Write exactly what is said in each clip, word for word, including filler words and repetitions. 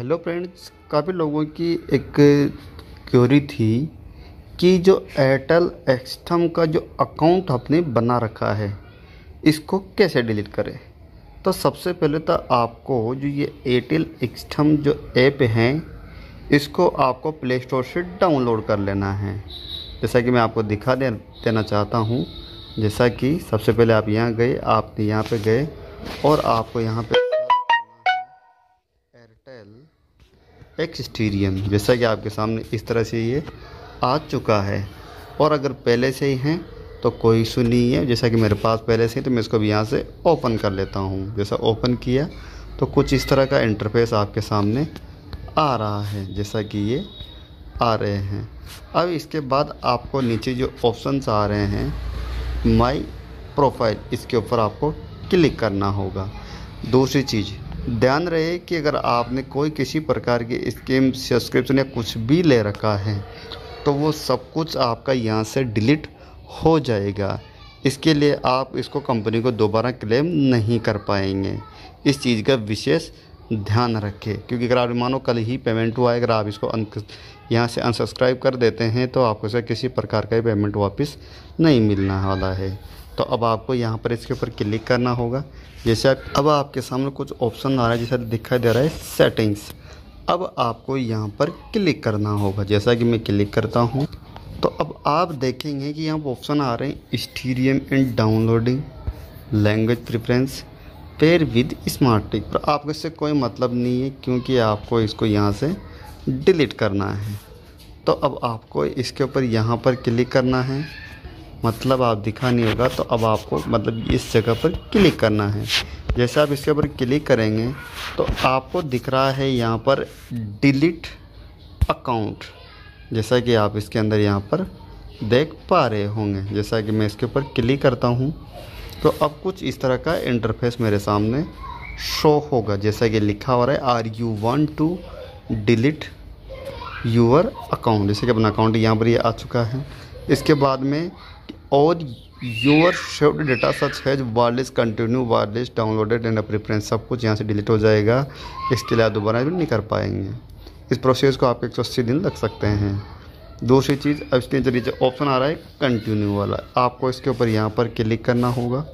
Hello friends, काफ़ी लोगों की एक क्वेरी थी कि जो एयरटेल एक्सट्रीम का जो अकाउंट आपने बना रखा है इसको कैसे डिलीट करें। तो सबसे पहले तो आपको जो ये एयरटेल एक्सट्रीम जो ऐप हैं इसको आपको प्ले स्टोर से डाउनलोड कर लेना है, जैसा कि मैं आपको दिखा दे देना चाहता हूँ। जैसा कि सबसे पहले आप यहाँ गए, आप यहाँ पे गए और आपको यहाँ पे एयरटेल एक्सट्रीम, जैसा कि आपके सामने इस तरह से ये आ चुका है। और अगर पहले से ही हैं तो कोई इशू नहीं है, जैसा कि मेरे पास पहले से ही, तो मैं इसको भी यहाँ से ओपन कर लेता हूँ। जैसा ओपन किया तो कुछ इस तरह का इंटरफेस आपके सामने आ रहा है, जैसा कि ये आ रहे हैं। अब इसके बाद आपको नीचे जो ऑप्शंस आ रहे हैं माई प्रोफाइल, इसके ऊपर आपको क्लिक करना होगा। दूसरी चीज़ ध्यान रहे कि अगर आपने कोई किसी प्रकार की स्कीम, सब्सक्रिप्शन या कुछ भी ले रखा है तो वो सब कुछ आपका यहाँ से डिलीट हो जाएगा। इसके लिए आप इसको कंपनी को दोबारा क्लेम नहीं कर पाएंगे। इस चीज़ का विशेष ध्यान रखें, क्योंकि अगर आप मानो कल ही पेमेंट हुआ है, अगर आप इसको यहाँ से अनसब्सक्राइब कर देते हैं तो आपको इसका किसी प्रकार का पेमेंट वापस नहीं मिलने वाला है। तो अब आपको यहाँ पर इसके ऊपर क्लिक करना होगा। जैसे आप, अब आपके सामने कुछ ऑप्शन आ रहा है, जैसा दिखाई दे रहा है सेटिंग्स। अब आपको यहाँ पर क्लिक करना होगा, जैसा कि मैं क्लिक करता हूँ तो अब आप देखेंगे कि यहाँ पर ऑप्शन आ रहे हैं streaming and downloading, language preference, pair with smart tick. पर आपको इससे कोई मतलब नहीं है, क्योंकि आपको इसको यहाँ से डिलीट करना है। तो अब आपको इसके ऊपर यहाँ पर क्लिक करना है, मतलब आप दिखा नहीं होगा, तो अब आपको मतलब इस जगह पर क्लिक करना है। जैसे आप इसके ऊपर क्लिक करेंगे तो आपको दिख रहा है यहाँ पर डिलीट अकाउंट, जैसा कि आप इसके अंदर यहाँ पर देख पा रहे होंगे। जैसा कि मैं इसके ऊपर क्लिक करता हूँ तो अब कुछ इस तरह का इंटरफेस मेरे सामने शो होगा, जैसा कि लिखा हो रहा है are you want to delete your account. जैसे कि अपना अकाउंट यहाँ पर ये आ चुका है। इसके बाद में और your saved data such has wireless continue wireless downloaded and preference, सब कुछ यहाँ से डिलीट हो जाएगा। इसके लिए आप दोबारा भी नहीं कर पाएंगे। इस प्रोसेस को आपके एक सौ अस्सी दिन लग सकते हैं। दूसरी चीज़, अब इसके नीचे नीचे ऑप्शन आ रहा है कंटिन्यू वाला, आपको इसके ऊपर यहाँ पर क्लिक करना होगा,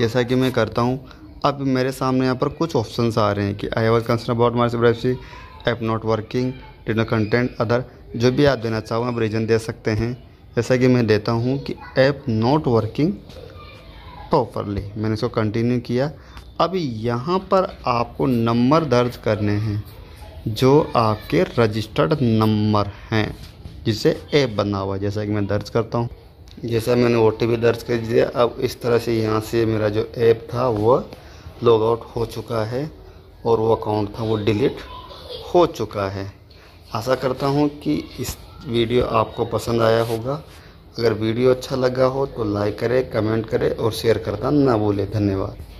जैसा कि मैं करता हूँ। अब मेरे सामने यहाँ पर कुछ ऑप्शंस आ रहे हैं कि I was concern about my privacy, app not working, did not content other, जो भी आप देना चाहो आप रीज़न दे सकते हैं। जैसा कि मैं देता हूँ कि ऐप नॉट वर्किंग प्रॉपरली, मैंने इसको कंटिन्यू किया। अब यहाँ पर आपको नंबर दर्ज करने हैं जो आपके रजिस्टर्ड नंबर हैं जिसे ऐप बना हुआ है, जैसा कि मैं दर्ज करता हूं। जैसा मैंने ओटीपी दर्ज कर दिया। अब इस तरह से यहां से मेरा जो ऐप था वो लॉग आउट हो चुका है और वो अकाउंट था वो डिलीट हो चुका है। आशा करता हूं कि इस वीडियो आपको पसंद आया होगा। अगर वीडियो अच्छा लगा हो तो लाइक करें, कमेंट करें और शेयर करना ना भूलें। धन्यवाद।